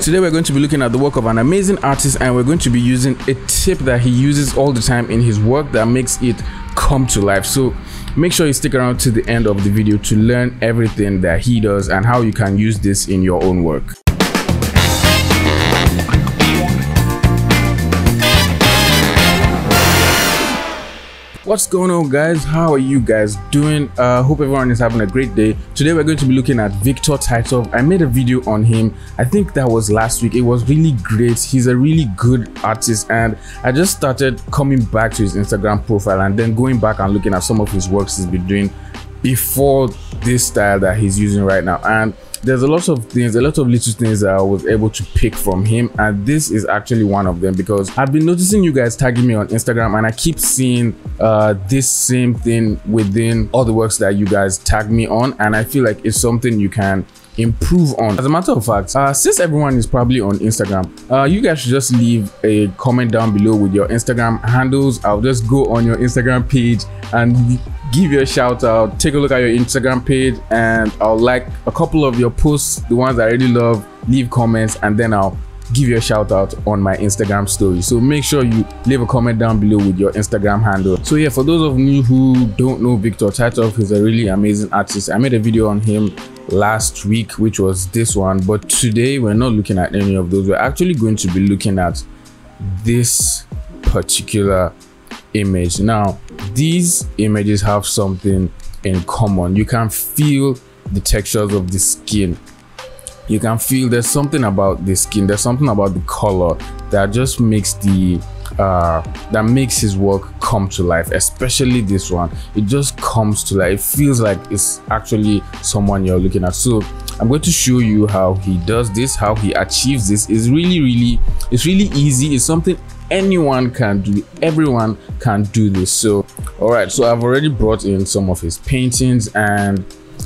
Today we're going to be looking at the work of an amazing artist, and we're going to be using a tip that he uses all the time in his work that makes it come to life. So make sure you stick around to the end of the video to learn everything that he does and how you can use this in your own work. What's going on, guys? How are you guys doing? Hope everyone is having a great day. Today we're going to be looking at Victor Titov. I made a video on him, I think that was last week. It was really great. He's a really good artist, and I just started coming back to his Instagram profile and then going back and looking at some of his works he's been doing before this style that he's using right now. And there's a lot of little things that I was able to pick from him, and this is actually one of them, because I've been noticing you guys tagging me on Instagram, and I keep seeing this same thing within all the works that you guys tag me on, and I feel like it's something you can improve on. As a matter of fact, since everyone is probably on Instagram, you guys should just leave a comment down below with your Instagram handles. I'll just go on your Instagram page and give you a shout out, take a look at your Instagram page, and I'll like a couple of your posts, the ones I really love, leave comments, and then I'll give you a shout out on my Instagram story. So make sure you leave a comment down below with your Instagram handle. So yeah, for those of you who don't know Victor Titov, he's a really amazing artist. I made a video on him last week, which was this one, but today we're not looking at any of those. We're actually going to be looking at this particular image. Now, these images have something in common. You can feel the textures of the skin. You can feel there's something about the skin, there's something about the color that just makes the that makes his work come to life, especially this one. It just comes to life. It feels like it's actually someone you're looking at. So I'm going to show you how he does this, how he achieves this. It's really easy. It's something anyone can do. Everyone can do this. So all right, so I've already brought in some of his paintings, and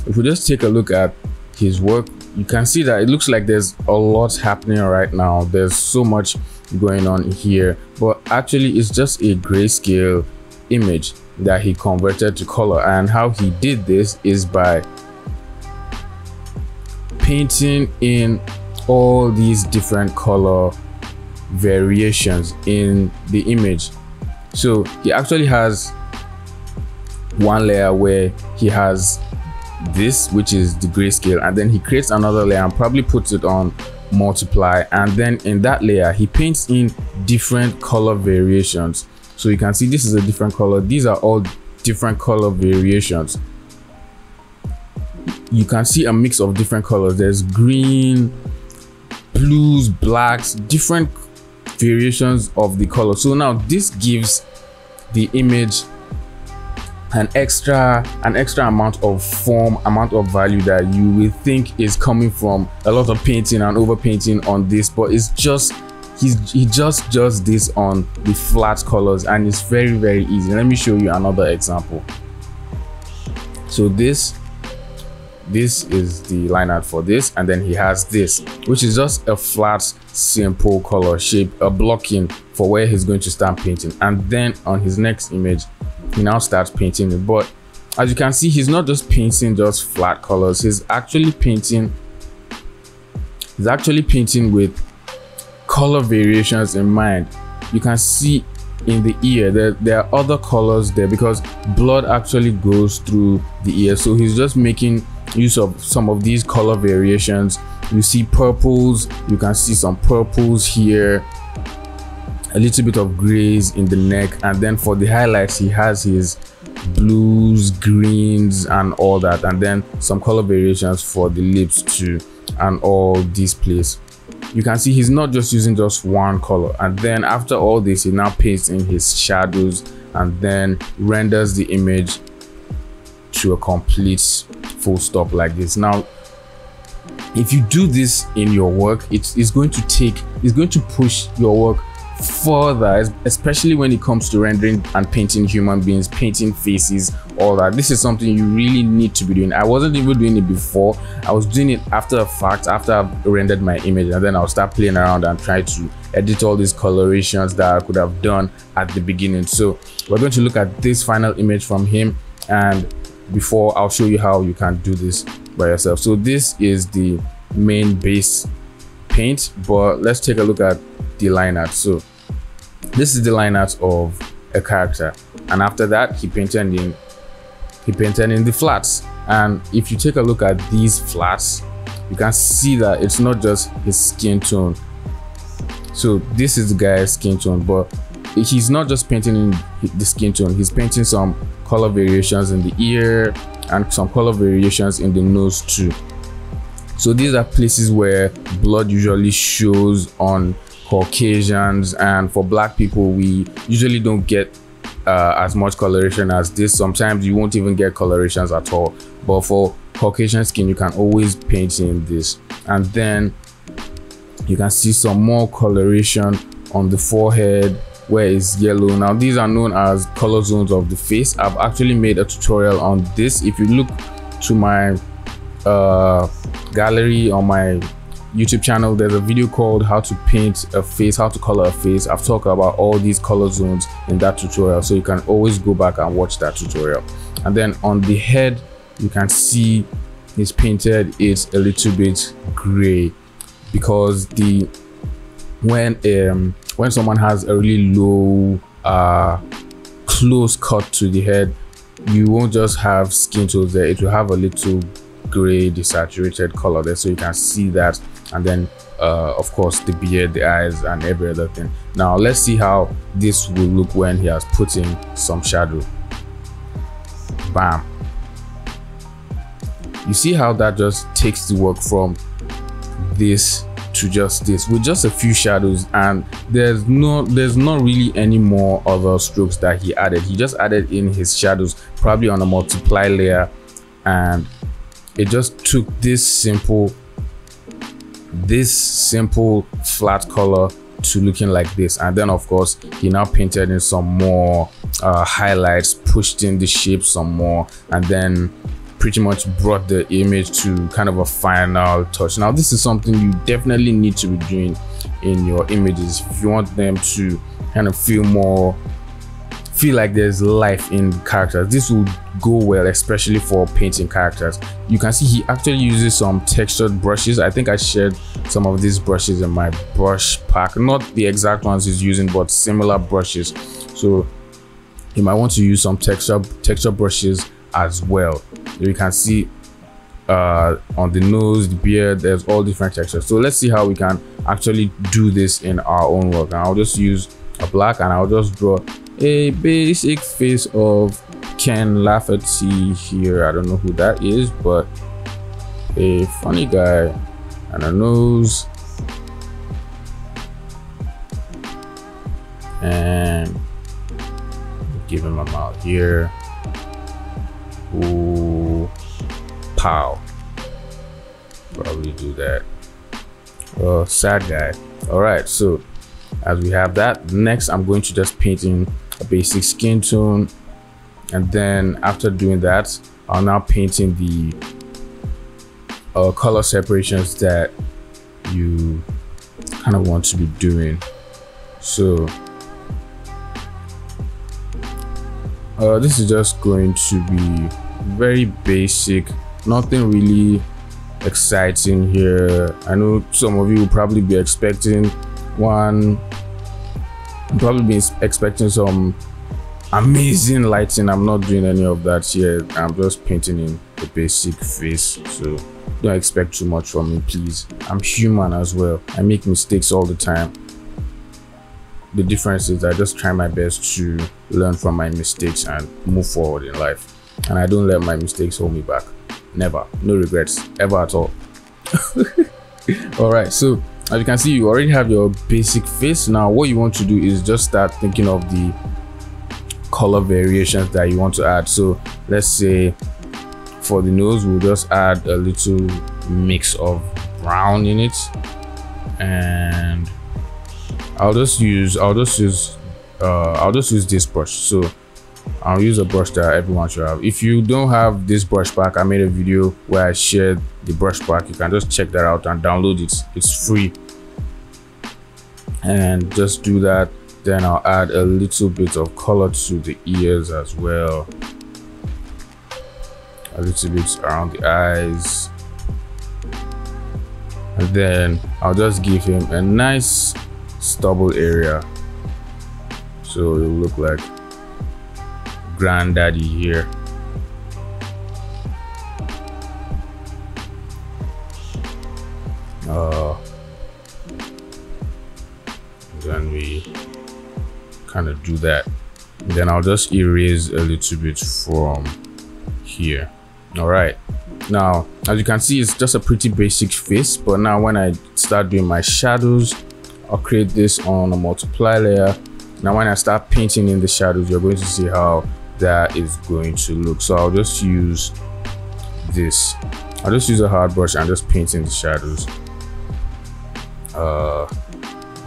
if we just take a look at his work, you can see that it looks like there's a lot happening right now. There's so much going on here, but actually it's just a grayscale image that he converted to color. And how he did this is by painting in all these different color variations in the image. So he actually has one layer where he has this, which is the grayscale, and then he creates another layer and probably puts it on multiply, and then in that layer he paints in different color variations. So you can see this is a different color, these are all different color variations. You can see a mix of different colors. There's green, blues, blacks, different variations of the color. So now this gives the image an extra amount of form, amount of value that you will think is coming from a lot of painting and overpainting on this, but it's just he just does this on the flat colors, and it's very easy. Let me show you another example. So this is the line art for this, and then he has this, which is just a flat simple color shape, a blocking for where he's going to start painting, and then on his next image he now starts painting it. But as you can see, he's not just painting just flat colors, he's actually painting with color variations in mind. You can see in the ear there are other colors there, because blood actually goes through the ear, so he's just making use of some of these color variations. You see purples, you can see some purples here, a little bit of grays in the neck, and then for the highlights he has his blues, greens, and all that, and then some color variations for the lips too, and all this place. You can see he's not just using just one color. And then after all this, he now paints in his shadows and then renders the image to a complete full stop like this. Now if you do this in your work, it's going to push your work further, especially when it comes to rendering and painting human beings, painting faces, all that. This is something you really need to be doing. I wasn't even doing it before. I was doing it after the fact, after I've rendered my image, and then I'll start playing around and try to edit all these colorations that I could have done at the beginning. So we're going to look at this final image from him, and before I'll show you how you can do this by yourself. So this is the main base paint, but let's take a look at the line art. So this is the line art of a character, and after that he painted in the flats. And if you take a look at these flats, you can see that it's not just his skin tone. So this is the guy's skin tone, but he's not just painting in the skin tone, he's painting some color variations in the ear and some color variations in the nose too. So these are places where blood usually shows on Caucasians, and for black people we usually don't get as much coloration as this. Sometimes you won't even get colorations at all, but for Caucasian skin you can always paint in this. And then you can see some more coloration on the forehead where it's yellow. Now these are known as color zones of the face. I've actually made a tutorial on this. If you look to my gallery on my YouTube channel, there's a video called how to paint a face, how to color a face. I've talked about all these color zones in that tutorial, so you can always go back and watch that tutorial. And then on the head you can see it's painted, it's a little bit gray because when someone has a really low close cut to the head, you won't just have skin tones there, it will have a little gray desaturated color there, so you can see that. And then of course the beard, the eyes, and every other thing. Now let's see how this will look when he has put in some shadow. Bam, you see how that just takes the work from this to just this with just a few shadows. And there's not really any more other strokes that he added. He just added in his shadows, probably on a multiply layer, and it just took this simple flat color to looking like this. And then of course he now painted in some more highlights, pushed in the shape some more, and then pretty much brought the image to kind of a final touch. Now this is something you definitely need to be doing in your images if you want them to kind of feel like there's life in characters. This will go well, especially for painting characters. You can see he actually uses some textured brushes. I think I shared some of these brushes in my brush pack, not the exact ones he's using, but similar brushes. So you might want to use some texture brushes as well. You can see on the nose, the beard, there's all different textures. So let's see how we can actually do this in our own work. And I'll just use a black, and I'll just draw a basic face of Ken Lafferty here. I don't know who that is, but a funny guy, and a nose, and give him a mouth here. Ooh, pow, probably do that. Oh, sad guy. All right, so as we have that, next I'm going to just paint in a basic skin tone. And then after doing that, I'll now paint in the color separations that you kind of want to be doing. So this is just going to be very basic, nothing really exciting here. I know some of you will probably be expecting some amazing lighting. I'm not doing any of that here. I'm just painting in the basic face, so don't expect too much from me, please. I'm human as well. I make mistakes all the time. The difference is I just try my best to learn from my mistakes and move forward in life, and I don't let my mistakes hold me back. Never, no regrets ever at all. All right, so as you can see, you already have your basic face. Now what you want to do is just start thinking of the color variations that you want to add. So let's say for the nose, we'll just add a little mix of brown in it, and I'll just use this brush. So I'll use a brush that everyone should have. If you don't have this brush pack, I made a video where I shared the brush pack. You can just check that out and download it, it's free. And just do that. Then I'll add a little bit of color to the ears as well, a little bit around the eyes, and then I'll just give him a nice stubble area, so it'll look like granddaddy here. Then we kind of do that. Then I'll just erase a little bit from here. All right, now as you can see, it's just a pretty basic face, but now when I start doing my shadows, I'll create this on a multiply layer. Now when I start painting in the shadows, you're going to see how that is going to look. So I'll just use this, I'll just use a hard brush and just paint in the shadows. A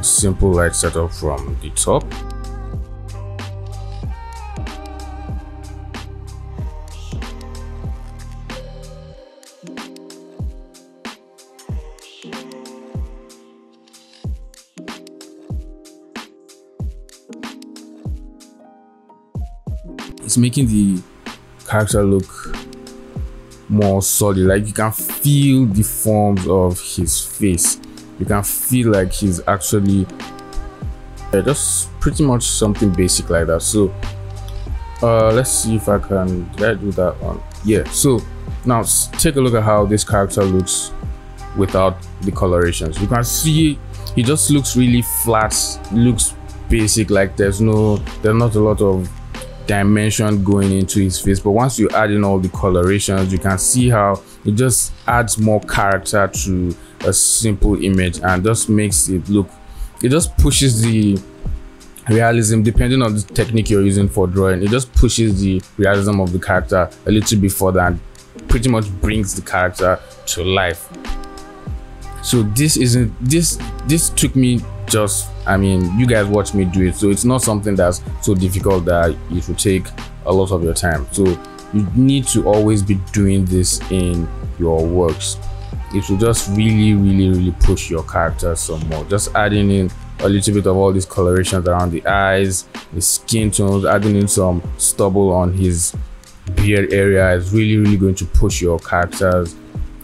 simple light setup from the top. It's making the character look more solid, like you can feel the forms of his face. You can feel like he's actually just pretty much something basic like that. So let's see if I can, did I do that one? Yeah, so now take a look at how this character looks without the colorations. You can see he just looks really flat, looks basic, like there's not a lot of dimension going into his face. But once you add in all the colorations, you can see how it just adds more character to a simple image and just makes it look, it just pushes the realism, depending on the technique you're using for drawing, it just pushes the realism of the character a little bit further and pretty much brings the character to life. So this took me just, I mean, you guys watch me do it, so it's not something that's so difficult that it will take a lot of your time. So you need to always be doing this in your works. It will just really push your character some more. Just adding in a little bit of all these colorations around the eyes, the skin tones, adding in some stubble on his beard area is really going to push your characters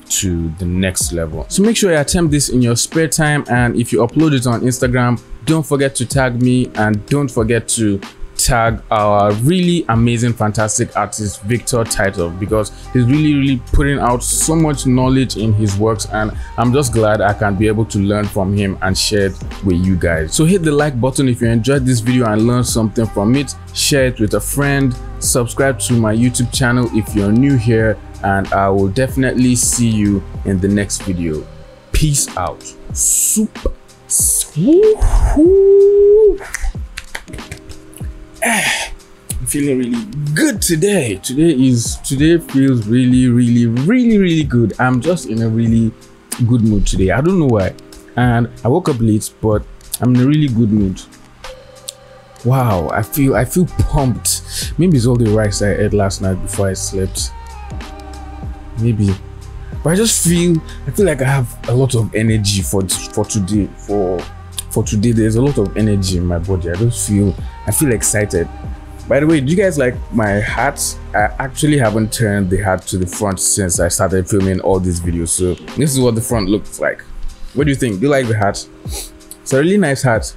to the next level. So make sure you attempt this in your spare time, and if you upload it on Instagram, don't forget to tag me, and don't forget to tag our really amazing, fantastic artist Victor Titov, because he's really putting out so much knowledge in his works, and I'm just glad I can be able to learn from him and share it with you guys. So hit the like button if you enjoyed this video and learned something from it. Share it with a friend. Subscribe to my YouTube channel if you're new here, and I will definitely see you in the next video. Peace out. Super. I'm feeling really good today. Today feels really good. I'm just in a really good mood today. I don't know why. And I woke up late, but I'm in a really good mood. Wow, I feel pumped. Maybe it's all the rice I ate last night before I slept. Maybe. But I just feel, I feel like I have a lot of energy for today. For today, there's a lot of energy in my body. I feel excited. By the way, do you guys like my hat? I actually haven't turned the hat to the front since I started filming all these videos, so this is what the front looks like. What do you think? Do you like the hat? It's a really nice hat.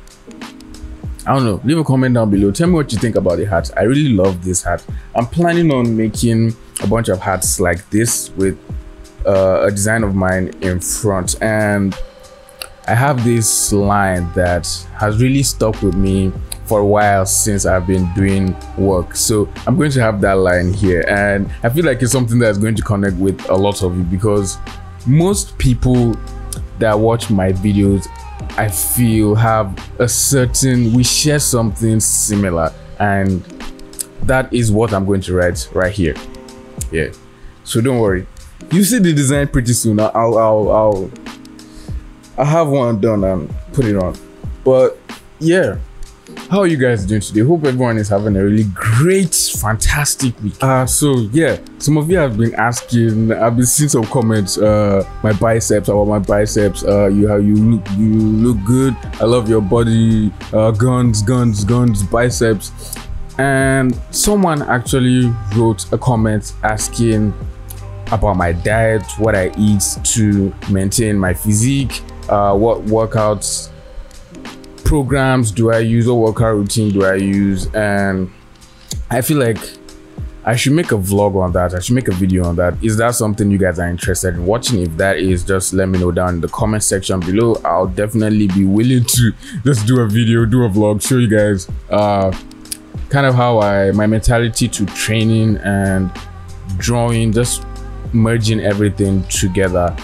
I don't know, leave a comment down below, tell me what you think about the hat. I really love this hat. I'm planning on making a bunch of hats like this with a design of mine in front, and I have this line that has really stuck with me for a while since I've been doing work. So I'm going to have that line here, and I feel like it's something that's going to connect with a lot of you, because most people that watch my videos, I feel have a certain, we share something similar, and that is what I'm going to write right here. Yeah, so don't worry, you see the design pretty soon. I have one done and put it on. But yeah, how are you guys doing today? Hope everyone is having a really great, fantastic week. So yeah, some of you have been asking, I've been seeing some comments about my biceps, you look good, I love your body, guns, biceps. And someone actually wrote a comment asking about my diet, what I eat to maintain my physique, what workouts programs do I use, or workout routine do I use. And I feel like I should make a vlog on that. I should make a video on that. Is that something you guys are interested in watching? If that is, just let me know down in the comment section below. I'll definitely be willing to just do a video, do a vlog, show you guys kind of how my mentality to training and drawing, just merging everything together.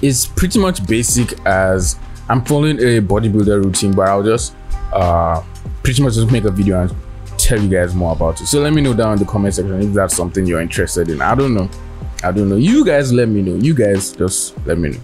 It's pretty much basic as I'm following a bodybuilder routine, but I'll just pretty much just make a video and tell you guys more about it. So let me know down in the comment section if that's something you're interested in. I don't know. You guys let me know. You guys just let me know.